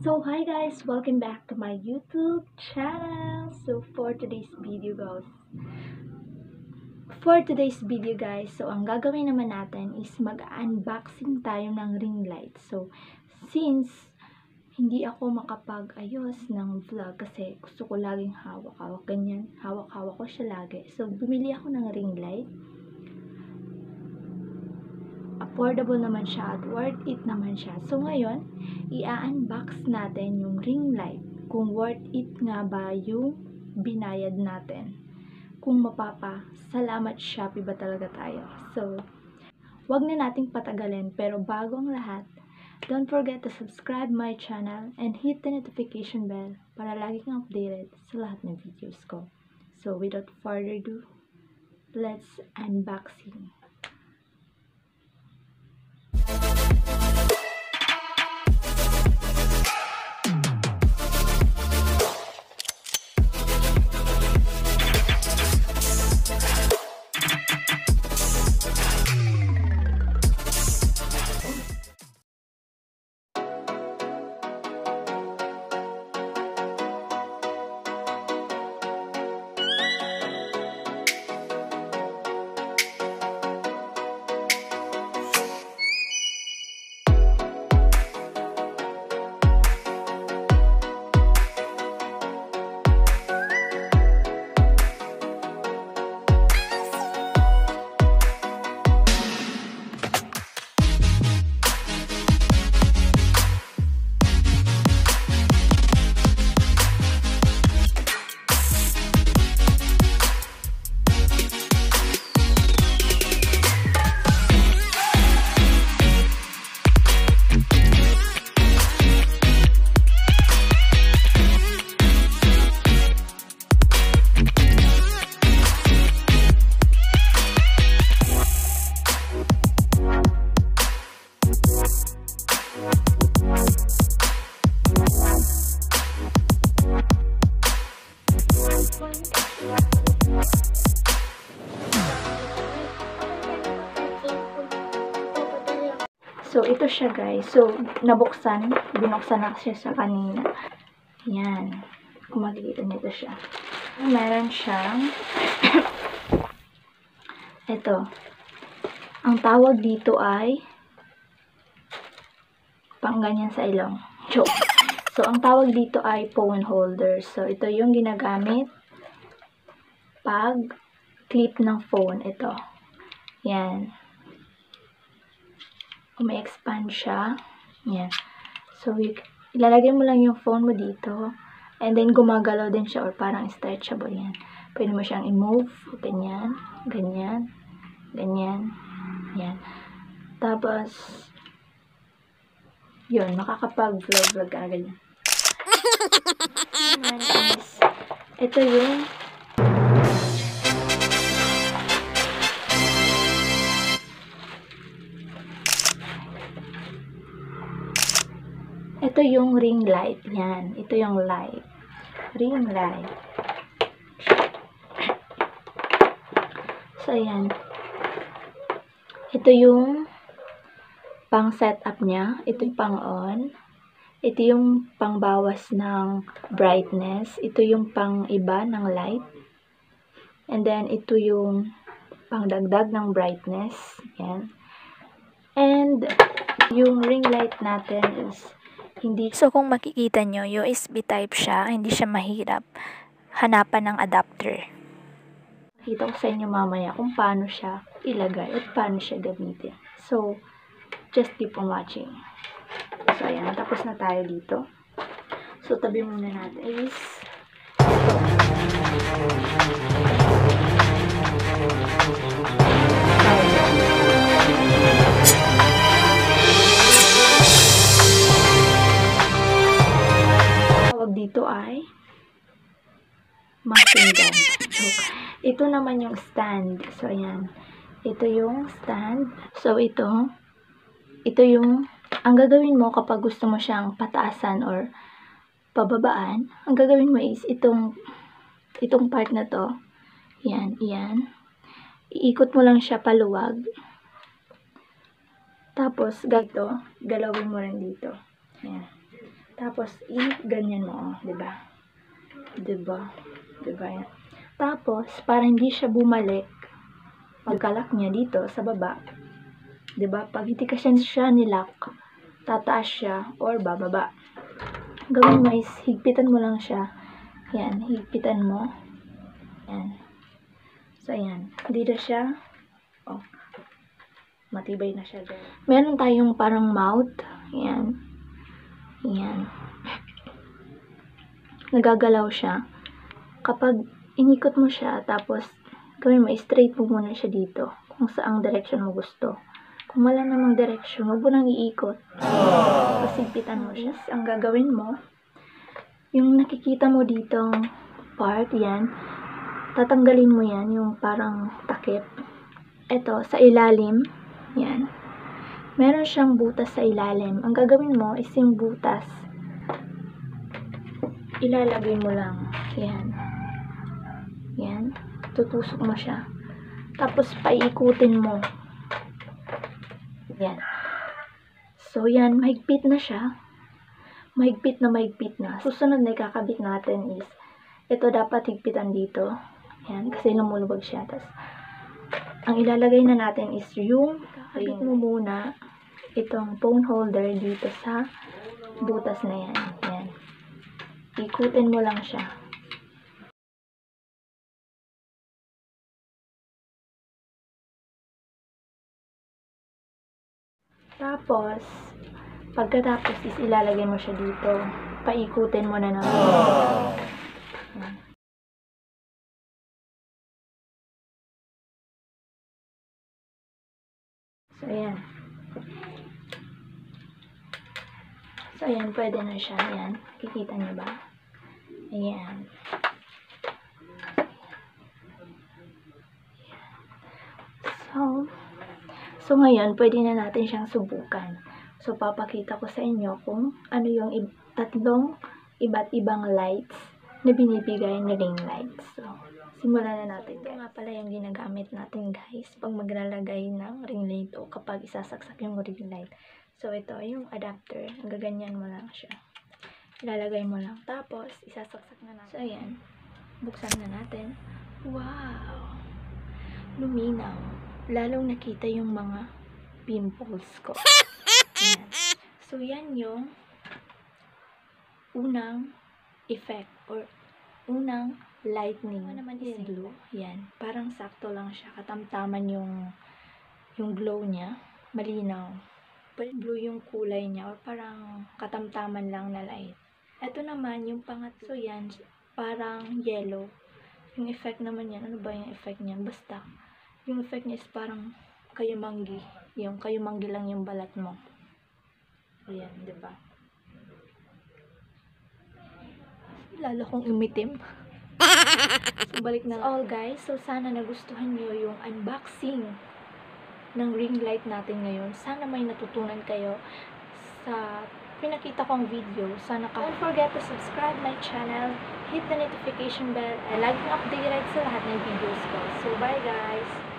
So hi guys, welcome back to my YouTube channel. So for today's video guys, so ang gagawin naman natin is mag-unboxing tayo ng ring light. So since hindi ako makapag-ayos ng vlog kasi gusto ko laging hawak-hawak ganyan, hawak-hawak ko siya lagi. So bumili ako ng ring light. Affordable naman siya at worth it naman siya. So ngayon, i-unbox natin yung ring light. Kung worth it nga ba yung binayad natin. Kung mapapasalamat Shopee ba talaga tayo. So, wag na nating patagalin. Pero bago ang lahat, don't forget to subscribe my channel and hit the notification bell para lagi kang updated sa lahat ng videos ko. So without further ado, let's unboxing. So, ito siya guys. So, binuksan na siya sa kanina. Yan. Kung makikita nito siya. Meron siyang ito. Ang tawag dito ay pangganyan sa ilong. Joke. So, ang tawag dito ay phone holder. So, ito yung ginagamit pag clip ng phone, ito. Yan. Umi-expand siya. Yan. So, ilalagay mo lang yung phone mo dito. And then, gumagalaw din siya or parang stretchable. Yan. Pwede mo siyang i-move. Ganyan. Ganyan. Ganyan. Yan. Tapos, yun. Makakapag-vlog-vlog agad yan. Ito yung ring light. Yan. Ito yung light. Ring light. So, yan. Ito yung pang setup niya. Ito yung pang on. Ito yung pang bawas ng brightness. Ito yung pang iba ng light. And then, ito yung pang dagdag ng brightness. Yan. And, yung ring light natin is hindi. So, kung makikita nyo, USB type siya, hindi siya mahirap hanapan ng adapter. Makita ko sa inyo mamaya kung paano siya ilagay at paano siya gamitin. So, just keep on watching. So, ayan. Tapos na tayo dito. So, tabi muna natin is dito ay matching gun. So, ito naman yung stand. So, ayan. Ito yung stand. So, ito yung ang gagawin mo kapag gusto mo siyang pataasan or pababaan, ang gagawin mo is itong part na to. Yan, yan. Iikot mo lang siya paluwag. Tapos, galawin mo rin dito. Ayan. Tapos, ini ganyan mo, oh, diba? Diba? Diba yan? Tapos, para hindi siya bumalik, pagkalak niya dito, sa baba, diba? Pag hindi ka siya nilak, tataas siya, or bababa. Gawin mo is, higpitan mo lang siya. Yan, higpitan mo. Yan. So, ayan. Dito siya. Oh. Matibay na siya dyan. Meron tayong parang mouth. Ayan. Ayan. Nagagalaw siya. Kapag inikot mo siya, tapos gawin mo, straight mo muna siya dito. Kung saang direction mo gusto. Kung wala namang direction, huwag mo nang iikot. Pasigpitan mo siya. Ang gagawin mo, yung nakikita mo ditong part, yan, tatanggalin mo yan, yung parang takip. Ito, sa ilalim, yan. Meron siyang butas sa ilalim. Ang gagawin mo is yung butas, ilalagay mo lang. Yan. Yan. Tutusok mo siya. Tapos, paikutin mo. Yan. So, yan. Mahigpit na siya. Mahigpit na, mahigpit na. Susunod na ikakabit natin is, ito dapat higpitan dito. Yan, kasi lumulubog siya. Tas, ang ilalagay na natin is yung kakabit mo muna itong phone holder dito sa butas na yan. Yan. Ikutin mo lang siya. Tapos, pagkatapos is ilalagay mo siya dito. Paikutin mo na naman. So, ayan. So, ayan. Pwede na siya. Ayan. Kikita niyo ba? Ayan. So, ngayon, pwede na natin siyang subukan. So, papakita ko sa inyo kung ano yung tatlong iba't ibang lights na binibigay na ring lights. So, simulan na natin. Ito nga pala yung ginagamit natin, guys, pag maglalagay ng ring light o kapag isasaksak yung ring light. So, ito yung adapter. Gaganyan mo lang siya. Ilalagay mo lang. Tapos, isasaksak na natin. So, ayan. Buksan na natin. Wow! Luminaw. Lalong nakita yung mga pimples ko. Ayan. So, yan yung unang effect or unang lightning. Ano naman is glow. Yan. Parang sakto lang siya. Katamtaman yung glow niya. Malinaw. Blue yung kulay niya. Or parang katamtaman lang na light. Ito naman yung pangatlo. So, yan. Parang yellow. Yung effect naman yan. Ano ba yung effect niya? Basta. Yung effect niya is parang kayumanggi. Yung kayumanggi lang yung balat mo. Ayan. Diba? Lalo kong umitim. So, balik na all, guys. So, sana nagustuhan nyo yung unboxing ng ring light natin ngayon. Sana may natutunan kayo sa pinakita kong video. Sana ka. Don't forget to subscribe my channel. Hit the notification bell. I like to update sa lahat ng videos ko. So, bye, guys!